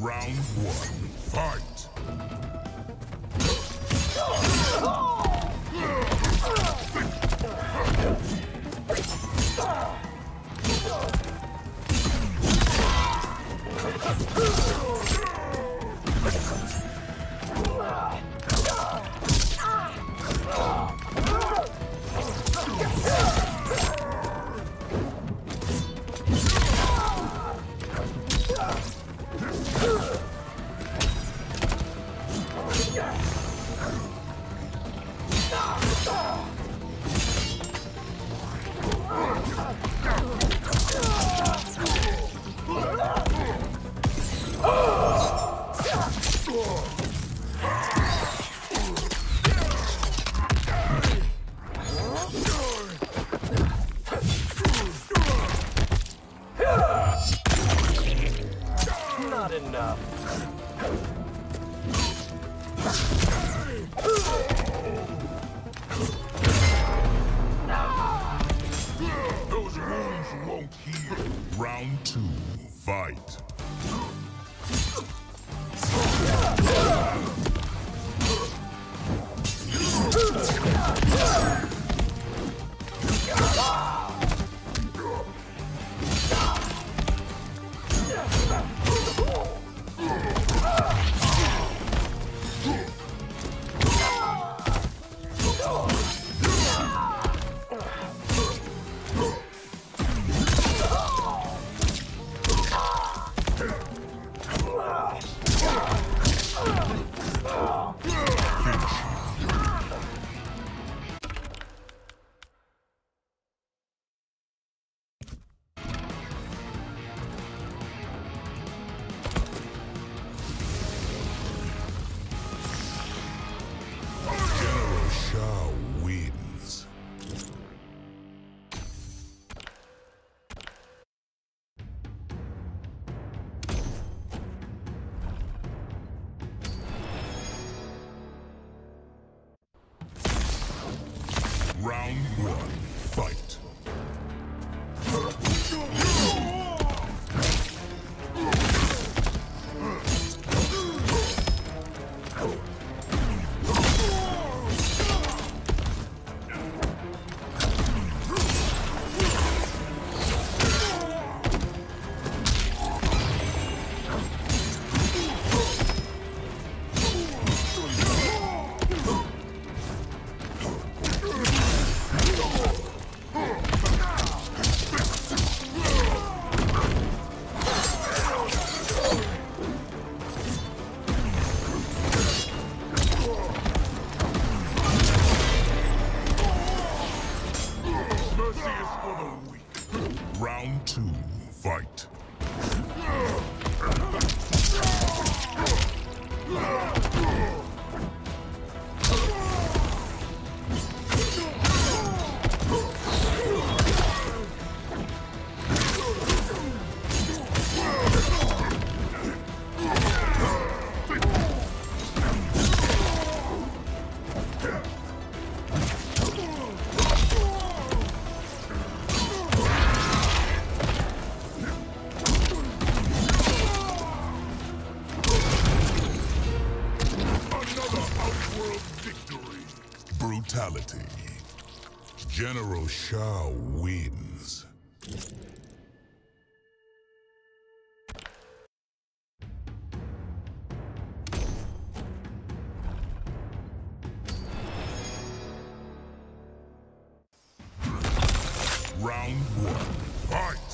Round one, fight! Round two, fight. Round one, fight. Round two, fight. Brutality. General Shao wins. Round one, fight!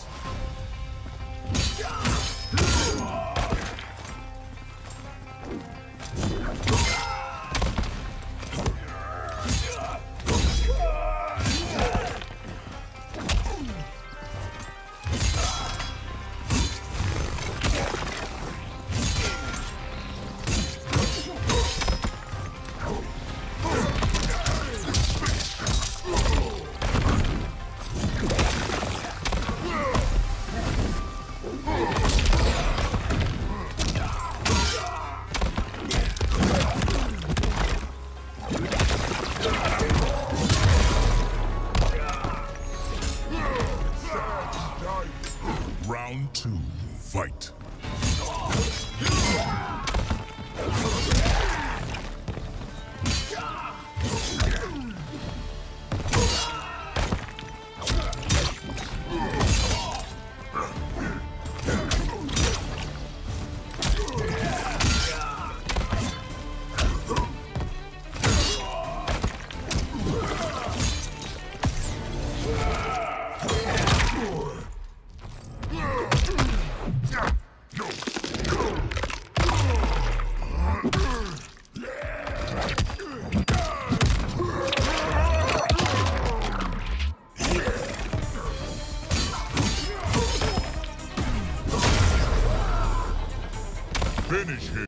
Round two, fight. Finish him.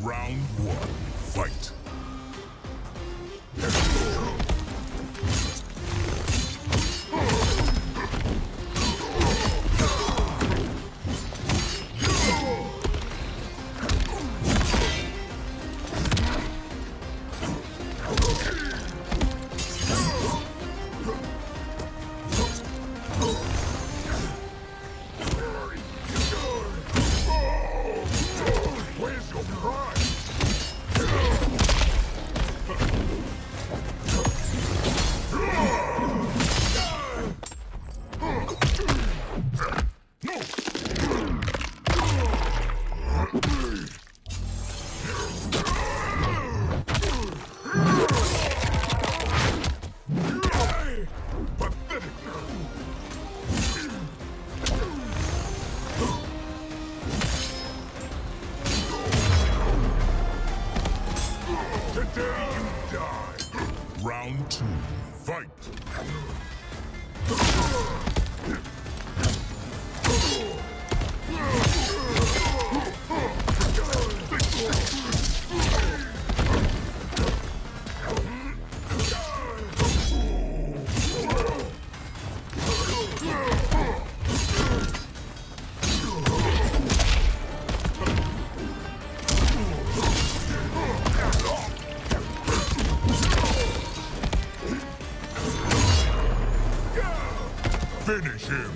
Round one, fight! Round two, fight! Round one, fight! Round two, fight! Finish him!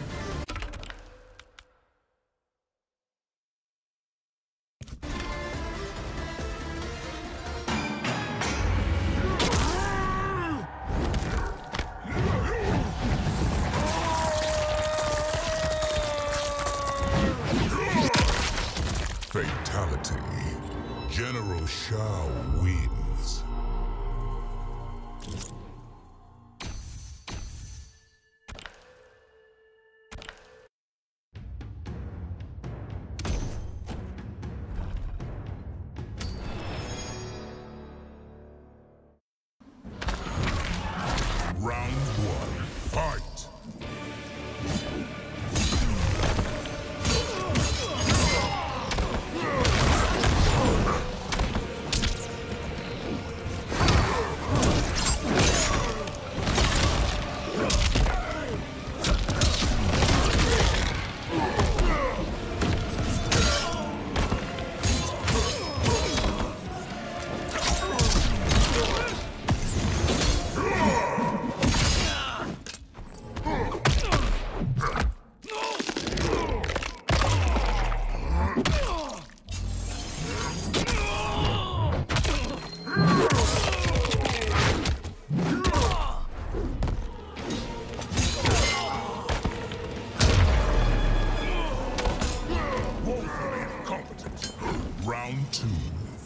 Fatality. General Shao wins.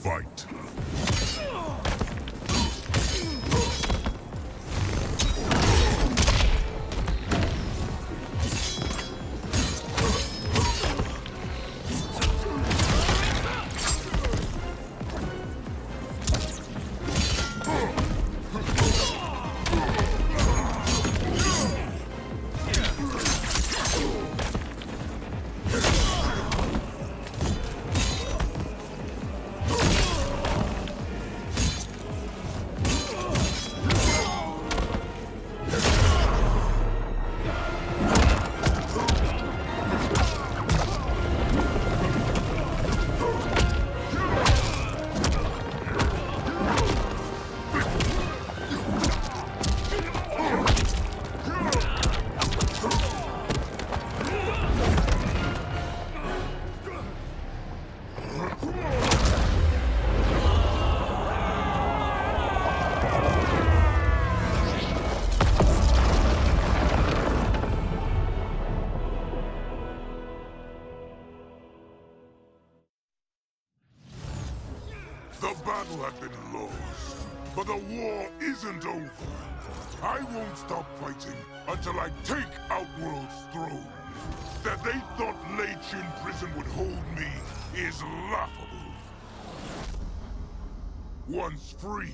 Fight. Until I take Outworld's throne. That they thought Lei Chin Prison would hold me is laughable. Once free,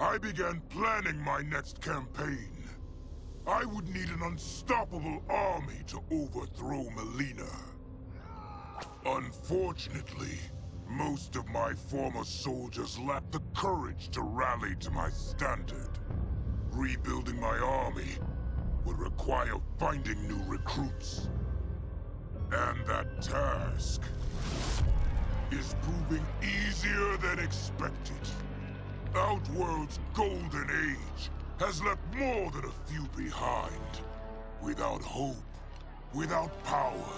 I began planning my next campaign. I would need an unstoppable army to overthrow Mileena. Unfortunately, most of my former soldiers lacked the courage to rally to my standard. Rebuilding my army would require finding new recruits. And that task is proving easier than expected. Outworld's golden age has left more than a few behind. Without hope, without power,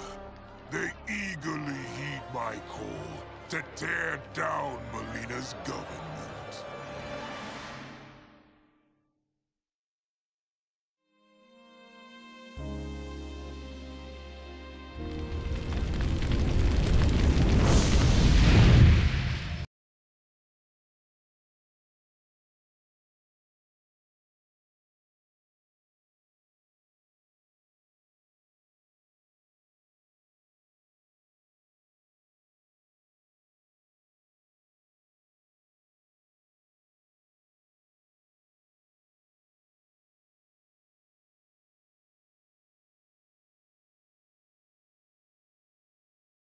they eagerly heed my call to tear down Mileena's government.